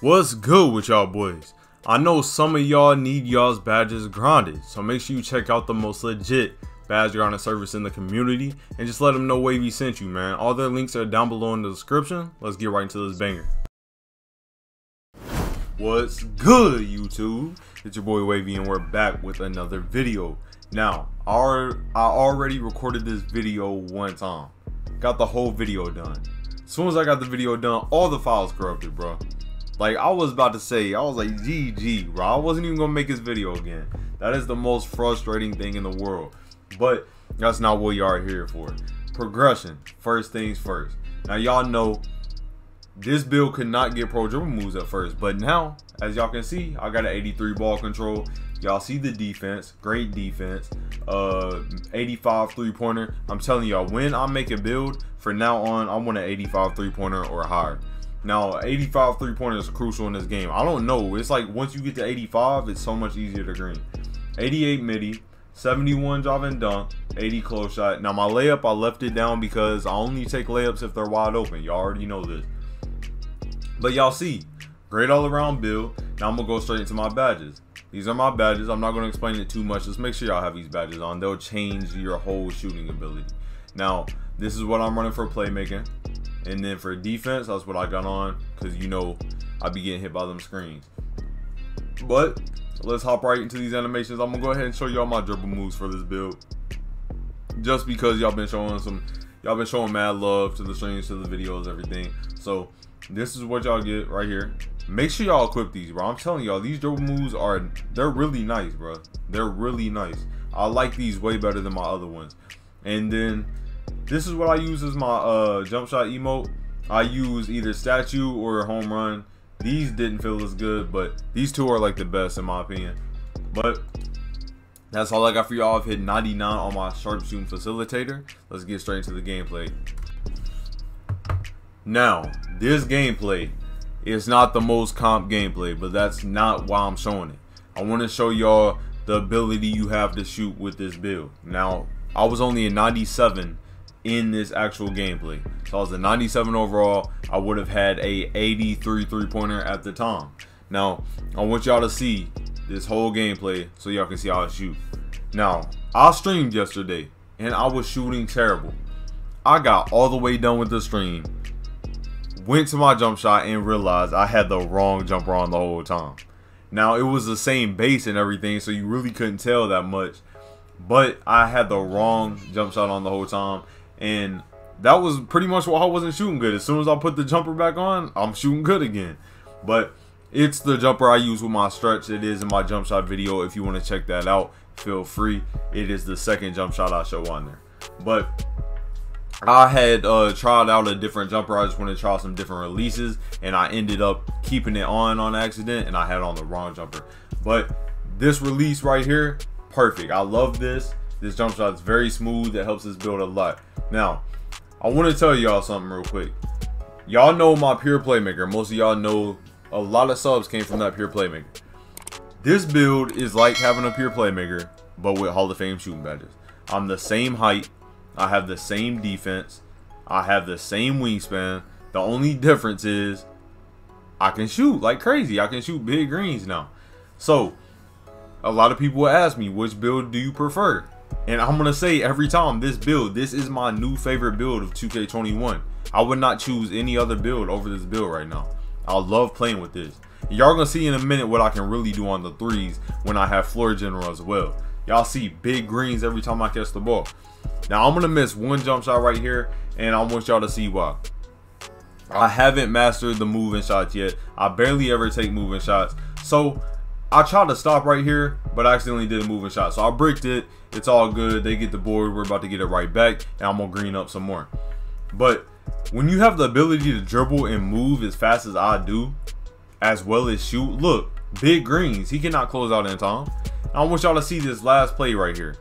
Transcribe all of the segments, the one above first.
What's good with y'all boys? I know some of y'all need y'all's badges grinded, so make sure you check out the most legit badge grinding service in the community and just let them know Wavey sent you, man. All their links are down below in the description. Let's get right into this banger. What's good, YouTube? It's your boy Wavey and we're back with another video. Now, I already recorded this video one time. Got the whole video done. As soon as I got the video done, all the files corrupted, bro. Like, I was about to say, I was like, GG, bro. I wasn't even gonna make this video again. That is the most frustrating thing in the world. But that's not what y'all are here for. Progression, first things first. Now, y'all know this build could not get pro dribble moves at first. But now, as y'all can see, I got an 83 ball control. Y'all see the defense, great defense, 85 three-pointer. I'm telling y'all, when I make a build, from now on, I want an 85 three-pointer or higher. Now, 85 three-pointers is crucial in this game. I don't know. It's like once you get to 85, it's so much easier to green. 88 midi, 71 drive and dunk, 80 close shot. Now, my layup, I left it down because I only take layups if they're wide open. Y'all already know this. But y'all see, great all-around build. Now, I'm going to go straight into my badges. These are my badges. I'm not going to explain it too much. Just make sure y'all have these badges on. They'll change your whole shooting ability. Now, this is what I'm running for playmaking. And then for defense, that's what I got on, because you know I be getting hit by them screens. But let's hop right into these animations. I'm gonna go ahead and show y'all my dribble moves for this build, just because y'all been showing mad love to the streams, to the videos, everything. So this is what y'all get right here. Make sure y'all equip these, bro. I'm telling y'all, these dribble moves are, they're really nice, bro. They're really nice. I like these way better than my other ones. And then this is what I use as my jump shot emote. I use either statue or home run. These didn't feel as good, but these two are like the best in my opinion. But that's all I got for y'all. I've hit 99 on my sharpshooting facilitator. Let's get straight into the gameplay. Now, this gameplay is not the most comp gameplay, but that's not why I'm showing it. I want to show y'all the ability you have to shoot with this build. Now, I was only a 97. In this actual gameplay, so I was a 97 overall. I would have had a 83 three-pointer at the time. Now I want y'all to see this whole gameplay so y'all can see how I shoot. Now I streamed yesterday and I was shooting terrible. I got all the way done with the stream, went to my jump shot and realized I had the wrong jumper on the whole time. Now it was the same base and everything, so you really couldn't tell that much, but I had the wrong jump shot on the whole time. And that was pretty much why I wasn't shooting good. As soon as I put the jumper back on, I'm shooting good again. But it's the jumper I use with my stretch. It is in my jump shot video. If you want to check that out, feel free. It is the second jump shot I show on there. But I had tried out a different jumper. I just wanted to try some different releases. And I ended up keeping it on accident. And I had on the wrong jumper. But this release right here, perfect. I love this. This jump shot is very smooth. It helps us build a lot. Now, I want to tell y'all something real quick. Y'all know my pure playmaker. Most of y'all know a lot of subs came from that pure playmaker. This build is like having a pure playmaker, but with Hall of Fame shooting badges. I'm the same height. I have the same defense. I have the same wingspan. The only difference is I can shoot like crazy. I can shoot big greens now. So, a lot of people will ask me, which build do you prefer? And I'm going to say every time, this build, this is my new favorite build of 2K21. I would not choose any other build over this build right now. I love playing with this. Y'all going to see in a minute what I can really do on the threes when I have floor general as well. Y'all see big greens every time I catch the ball. Now, I'm going to miss one jump shot right here, and I want y'all to see why. I haven't mastered the moving shots yet. I barely ever take moving shots. So I tried to stop right here, but I accidentally did a moving shot. So I bricked it. It's all good. They get the board. We're about to get it right back. And I'm going to green up some more. But when you have the ability to dribble and move as fast as I do, as well as shoot, look, big greens. He cannot close out in time. I want y'all to see this last play right here.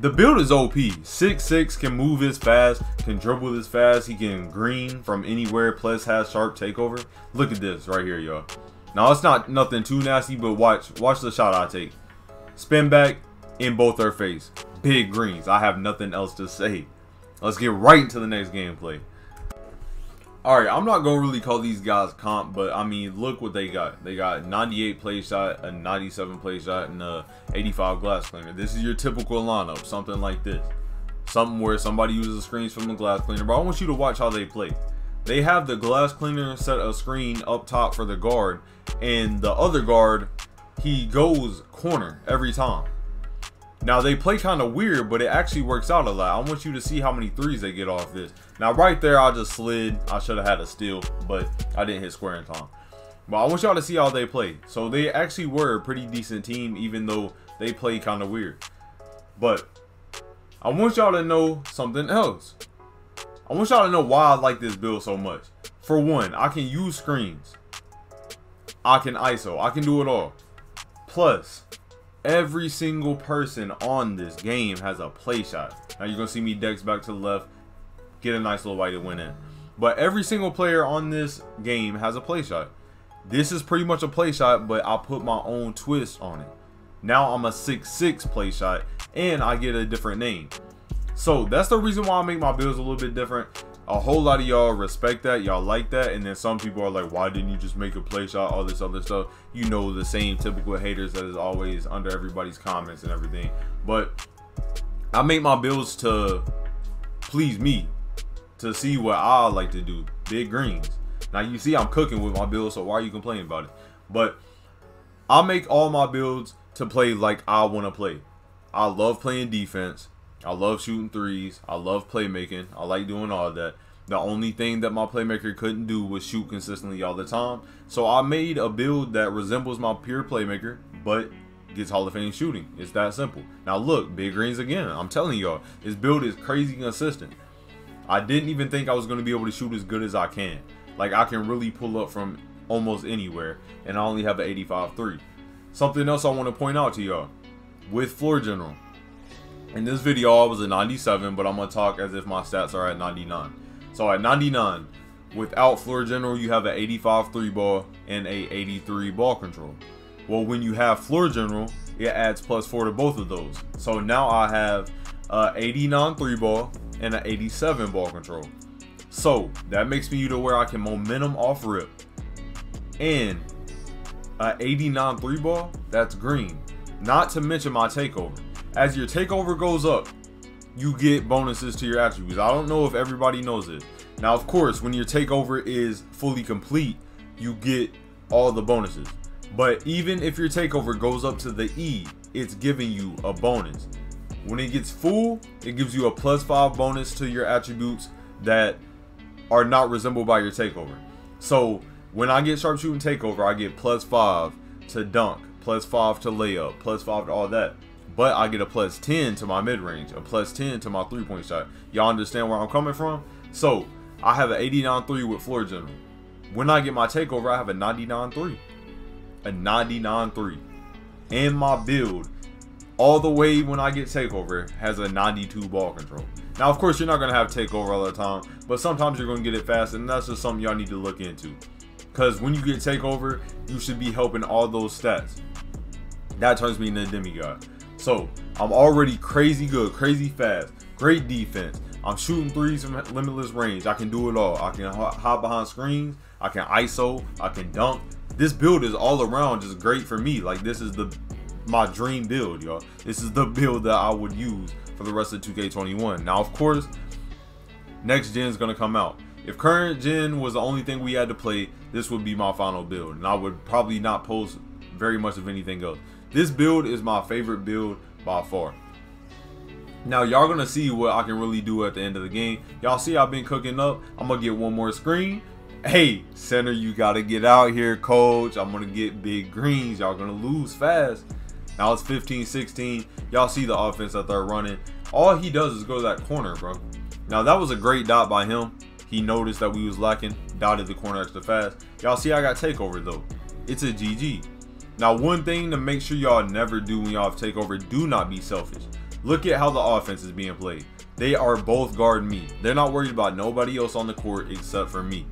The build is OP. 6'6", can move as fast, can dribble this fast. He can green from anywhere, plus has sharp takeover. Look at this right here, y'all. Now, it's not nothing too nasty, but watch the shot I take. Spin back in both her face. Big greens. I have nothing else to say. Let's get right into the next gameplay. Alright, I'm not going to really call these guys comp, but I mean, look what they got. They got 98 play shot, a 97 play shot, and a 85 glass cleaner. This is your typical lineup, something like this. Something where somebody uses screens from the glass cleaner, but I want you to watch how they play. They have the glass cleaner set a screen up top for the guard, and the other guard, he goes corner every time. Now they play kind of weird, but it actually works out a lot. I want you to see how many threes they get off this. Now right there, I just slid. I should have had a steal, but I didn't hit square in time. But I want y'all to see how they play. So they actually were a pretty decent team, even though they played kind of weird. But I want y'all to know something else. I want y'all to know why I like this build so much. For one, I can use screens. I can ISO. I can do it all. Plus, every single person on this game has a play shot. Now you're going to see me dex back to the left, get a nice little white and win in. But every single player on this game has a play shot. This is pretty much a play shot, but I put my own twist on it. Now I'm a 6'6" play shot, and I get a different name. So that's the reason why I make my builds a little bit different. A whole lot of y'all respect that, y'all like that, and then some people are like, why didn't you just make a play shot, all this other stuff, you know, the same typical haters that is always under everybody's comments and everything. But I make my builds to please me, to see what I like to do. Big greens. Now you see I'm cooking with my builds, so why are you complaining about it? But I make all my builds to play like I want to play. I love playing defense, I love shooting threes, I love playmaking, I like doing all that. The only thing that my playmaker couldn't do was shoot consistently all the time. So I made a build that resembles my pure playmaker, but gets Hall of Fame shooting. It's that simple. Now look, big greens again. I'm telling y'all, this build is crazy consistent. I didn't even think I was going to be able to shoot as good as I can. Like, I can really pull up from almost anywhere, and I only have an 85 3. Something else I want to point out to y'all, with floor general. In this video, I was at 97, but I'm going to talk as if my stats are at 99. So at 99, without floor general, you have an 85 three ball and a 83 ball control. Well, when you have floor general, it adds +4 to both of those. So now I have a 89 three ball and an 87 ball control. So that makes me to where I can momentum off rip. And an 89 three ball, that's green. Not to mention my takeover. As your takeover goes up, you get bonuses to your attributes. I don't know if everybody knows this. Now, of course, when your takeover is fully complete, you get all the bonuses. But even if your takeover goes up to the E, it's giving you a bonus. When it gets full, it gives you a +5 bonus to your attributes that are not resembled by your takeover. So when I get sharpshooting takeover, I get +5 to dunk, +5 to layup, +5 to all that. But I get a +10 to my mid-range, a +10 to my three-point shot. Y'all understand where I'm coming from? So I have an 89-3 with floor general. When I get my takeover, I have a 99-3. A 99-3. And my build, all the way when I get takeover, has a 92 ball control. Now, of course, you're not going to have takeover all the time, but sometimes you're going to get it fast, and that's just something y'all need to look into. Because when you get takeover, you should be helping all those stats. That turns me into a demigod. So I'm already crazy good, crazy fast, great defense. I'm shooting threes from limitless range. I can do it all. I can hop behind screens. I can ISO. I can dunk. This build is all around just great for me. Like, this is my dream build, y'all. This is the build that I would use for the rest of 2K21. Now, of course, next gen is going to come out. If current gen was the only thing we had to play, this would be my final build. And I would probably not post very much of anything else. This build is my favorite build by far. Now y'all gonna see what I can really do at the end of the game. Y'all see I've been cooking up. I'm gonna get one more screen. Hey, center, you gotta get out here, coach. I'm gonna get big greens. Y'all gonna lose fast. Now it's 15-16. Y'all see the offense that they're running. All he does is go to that corner, bro. Now that was a great dot by him. He noticed that we was lacking, dotted the corner extra fast. Y'all see I got takeover though. It's a GG. Now, one thing to make sure y'all never do when y'all have takeover, do not be selfish. Look at how the offense is being played. They are both guarding me. They're not worried about nobody else on the court except for me.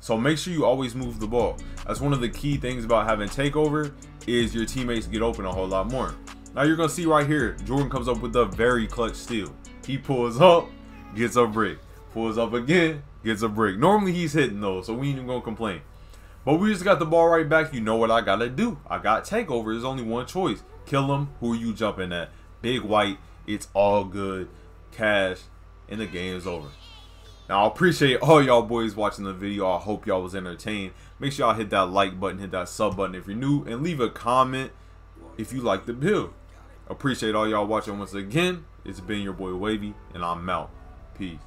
So make sure you always move the ball. That's one of the key things about having takeover, is your teammates get open a whole lot more. Now you're going to see right here, Jordan comes up with a very clutch steal. He pulls up, gets a brick. pulls up again, gets a break. Normally he's hitting though, so we ain't even gonna complain. But we just got the ball right back. You know what I gotta do. I got takeover. There's only one choice. Kill him. Who are you jumping at? Big White. It's all good. Cash. And the game is over. Now, I appreciate all y'all boys watching the video. I hope y'all was entertained. Make sure y'all hit that like button, hit that sub button if you're new, and leave a comment if you like the build. Appreciate all y'all watching once again. It's been your boy Wavey, and I'm out. Peace.